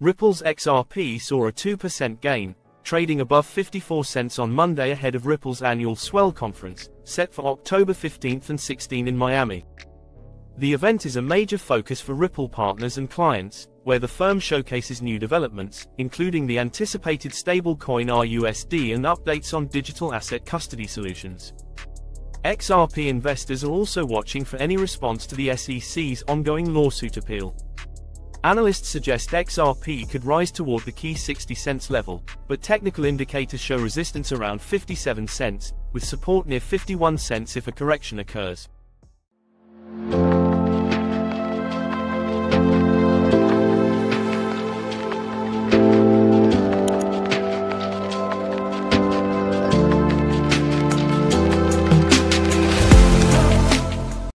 Ripple's XRP saw a 2% gain, trading above 54 cents on Monday ahead of Ripple's annual Swell conference, set for October 15 and 16 in Miami. The event is a major focus for Ripple partners and clients, where the firm showcases new developments, including the anticipated stablecoin RUSD and updates on digital asset custody solutions. XRP investors are also watching for any response to the SEC's ongoing lawsuit appeal. Analysts suggest XRP could rise toward the key 60 cents level, but technical indicators show resistance around 57 cents, with support near 51 cents if a correction occurs.